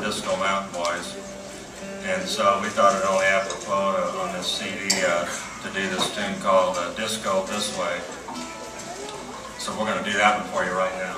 the Disco Mountain Boys. And so we thought it only apropos to, on this CD to do this tune called Disco This Way. So we're going to do that one for you right now.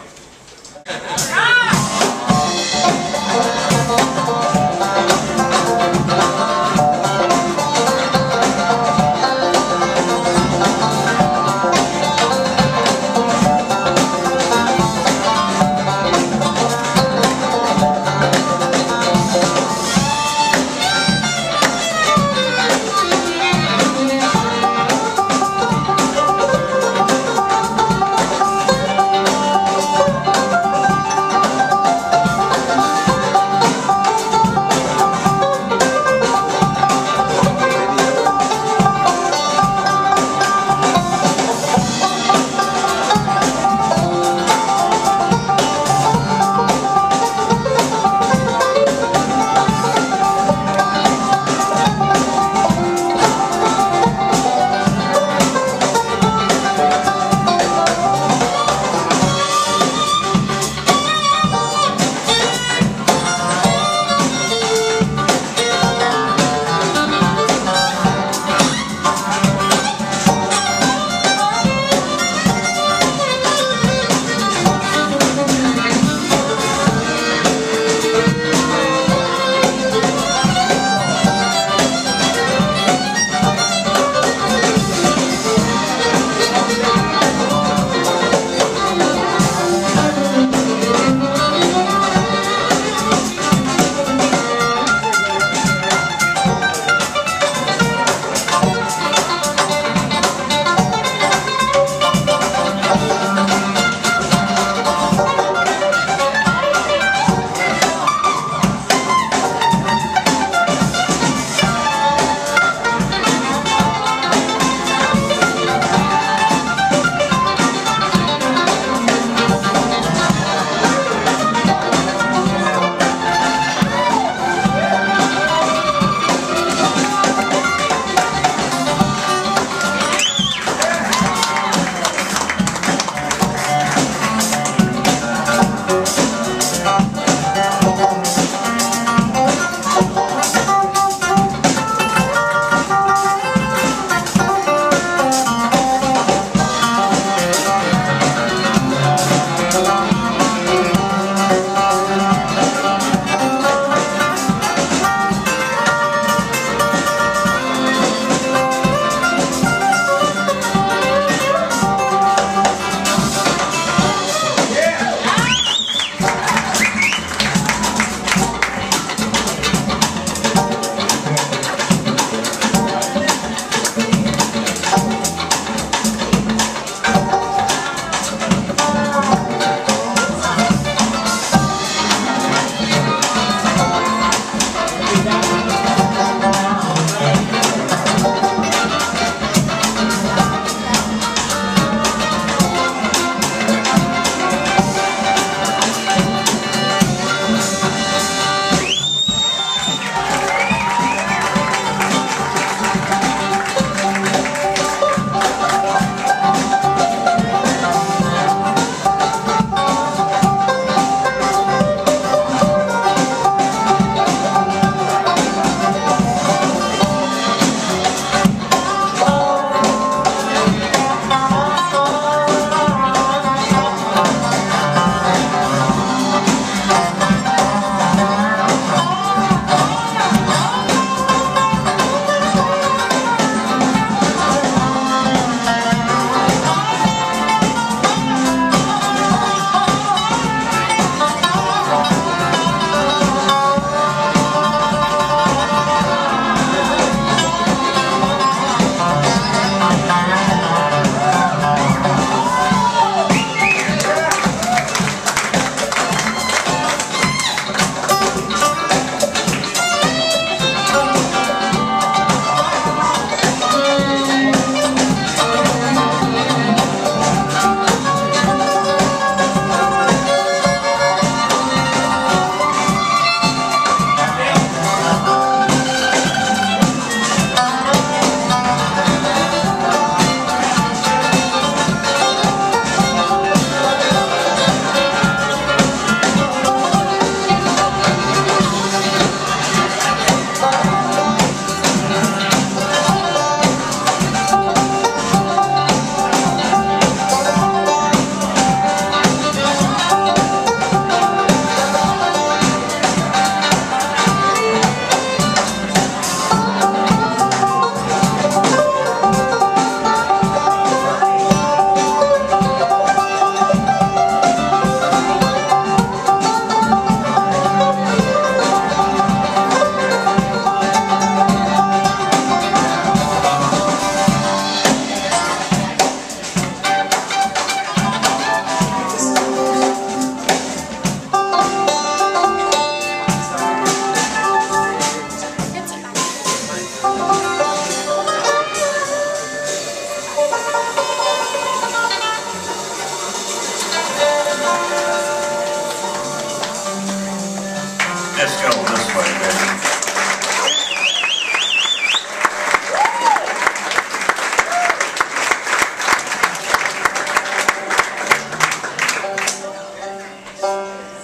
Disco this way, baby.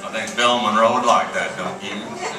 I think Bill Monroe would like that, don't you?